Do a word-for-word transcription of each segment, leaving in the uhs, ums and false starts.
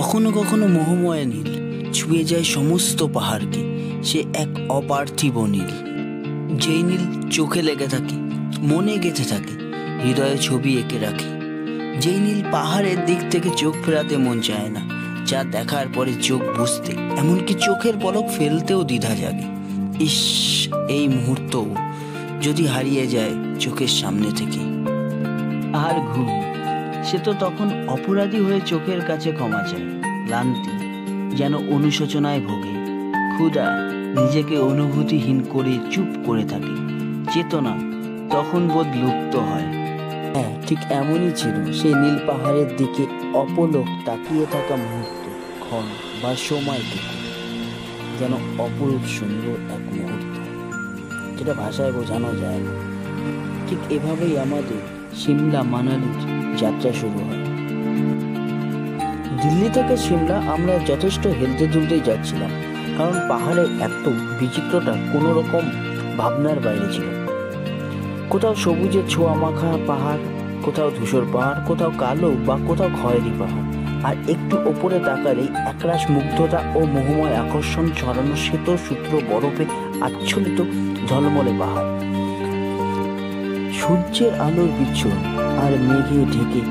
কখনো কখনো মোহময় নীল ছুঁয়ে যায় সমস্ত পাহাড়কে, সে এক অপার্থিব নীল, যেই নীল চোখে লেগে থাকে, মনে গেঁথে থাকে, হৃদয়ে ছবি এঁকে রাখে, যেই নীল পাহাড়ের দিক থেকে চোখ ফেরাতে মন চায় না, যা দেখার পরে চোখ বুঝতে এমনকি চোখের পলক ফেলতেও দ্বিধা জাগে। ইস, এই মুহূর্তও যদি হারিয়ে যায় চোখের সামনে থেকে। আর ঘুম, সে তো তখন অপরাধী হয়ে চোখের কাছে ক্ষমা চায়। ক্লান্তি যেন অনুশোচনায় ভোগে, ক্ষুধা নিজেকে অনুভূতিহীন করে চুপ করে থাকে, চেতনা তখন বোধ লুপ্ত হয়। হ্যাঁ, ঠিক এমনই ছিল সেই নীল পাহাড়ের দিকে অপলক তাকিয়ে থাকা মুহূর্ত, ক্ষণ বা সময়টুকু যেন অপরূপ সুন্দর এক মুহূর্ত, যেটা ভাষায় বোঝানো যায় না। ঠিক এভাবেই আমাদের সিমলা মানালির যাত্রা শুরু হয়। দিল্লি থেকে সিমলা আমরা যথেষ্ট হেলতে দুলতেই যাচ্ছিলাম, কারণ পাহাড়ের এত বিচিত্রতা কোনো রকম ভাবনার বাইরে ছিল। কোথাও সবুজে ছোঁয়া মাখা পাহাড়, কোথাও ধূসর পাহাড়, কোথাও কালো বা কোথাও খয়েরি পাহাড়, আর একটু ওপরে তাকালেই একরাশ মুগ্ধতা ও মোহময় আকর্ষণ ছড়ানো শ্বেত সূত্র বরফে আচ্ছলিত ঝলমলে পাহাড়, সূর্যের আলোর বিচ্ছুরণ আর মেঘে ঢেকে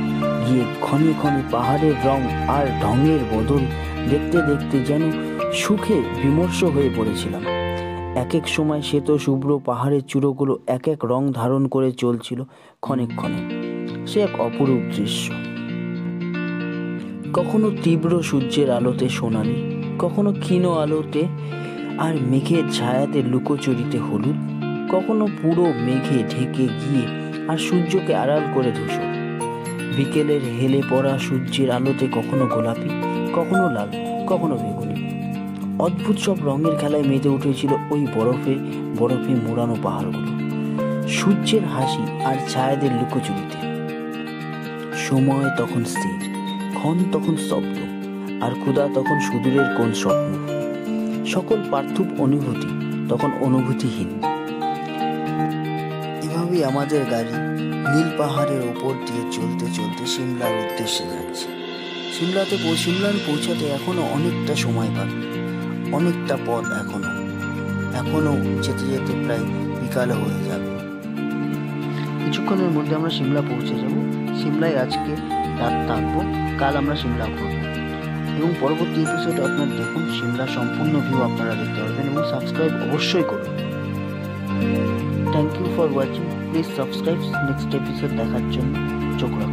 গিয়ে ক্ষণে ক্ষণে পাহাড়ের রং আর ঢঙের বদল দেখতে দেখতে যেন সুখে বিমর্ষ হয়ে পড়েছিলাম। এক এক সময় শ্বেত শুভ্র পাহাড়ের চূড়োগুলো এক এক রং ধারণ করে চলছিল ক্ষণে ক্ষণে, সে এক অপরূপ দৃশ্য। কখনো তীব্র সূর্যের আলোতে সোনালি, কখনো ক্ষীণ আলোতে আর মেঘের ছায়াতে লুকোচুরিতে হলুদ, কখনো পুরো মেঘে ঢেকে গিয়ে আর সূর্যকে আড়াল করে ধূসর। বিকেলের হেলে পড়া সূর্যের আলোতে কখনো গোলাপি, কখনো লাল, কখনো বেগুনি, অদ্ভুত সব রঙের খেলায় মেতে উঠেছিল ওই বরফে বরফে মোড়ানো পাহাড়গুলো, সূর্যের হাসি আর ছায়াদের লুকোচুরিতে। সময় তখন স্থির, ক্ষণ তখন স্তব্ধ, আর ক্ষুধা তখন সুদূরের কোন স্বপ্ন। সকল পার্থিব অনুভূতি তখন অনুভূতিহীন। এভাবেই আমাদের গাড়ি নীল পাহাড়ের ওপর দিয়ে চলতে চলতে সিমলার উদ্দেশ্যে যাচ্ছে। সিমলাতে সিমলায় পৌঁছাতে এখনো অনেকটা সময় পাবে, অনেকটা পথ এখনো এখনো যেতে যেতে প্রায় বিকালে হয়ে যাবে। কিছুক্ষণের মধ্যে আমরা সিমলা পৌঁছে যাব। সিমলায় আজকে রাত থাকবো, কাল আমরা সিমলা ঘুরব, এবং পরবর্তী এপিসোড আপনারা দেখুন। সিমলা সম্পূর্ণ ভিউ আপনারা দেখতে পারবেন, এবং সাবস্ক্রাইব অবশ্যই করুন। Thank you for watching. Please subscribe. Next episode দেখার জন্য চোখ রাখুন।